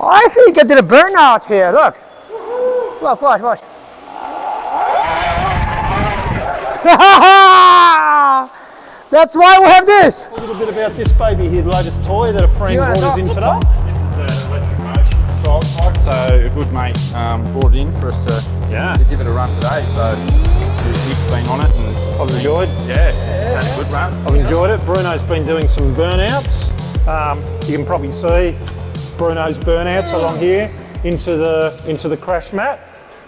I actually get to the burnout here. Look. Look, watch, watch. That's why we have this. A little bit about this baby here, the latest toy that a friend brought us in today. This is an electric motion child type, so a good mate brought it in for us to, to give it a run today. So Nick's been on it and I've enjoyed it. Yeah, it's had a good run. I've enjoyed it. Bruno's been doing some burnouts. You can probably see Bruno's burnouts along here into the crash mat.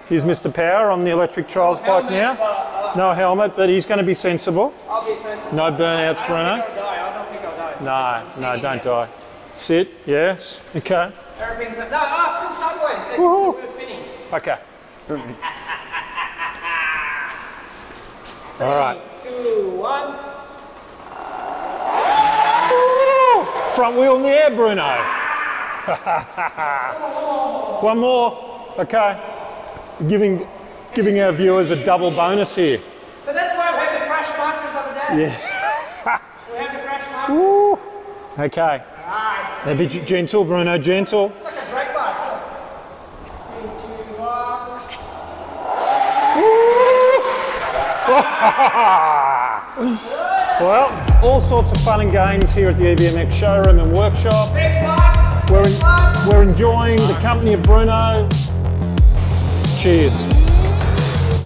Here's Mr. Power on the electric trials bike now. No helmet, but he's going to be sensible. I'll be sensible. No burnouts, Bruno. No, don't die. Sit, yes, okay. Everything's up. No, flip sideways. We're spinning. Okay. All right. 3, 2, 1. Ooh, front wheel in the air, Bruno. One more. Okay. Giving our viewers a double bonus here. So that's why we have the crash marchers on the day. Yeah. We have the crash marchers. Ooh. Okay. All right. Now be gentle, Bruno. Gentle. It's like a brake bike. 3, 2, 1. Ooh. Well, all sorts of fun and games here at the ABMX showroom and workshop. We're enjoying the company of Bruno. Cheers.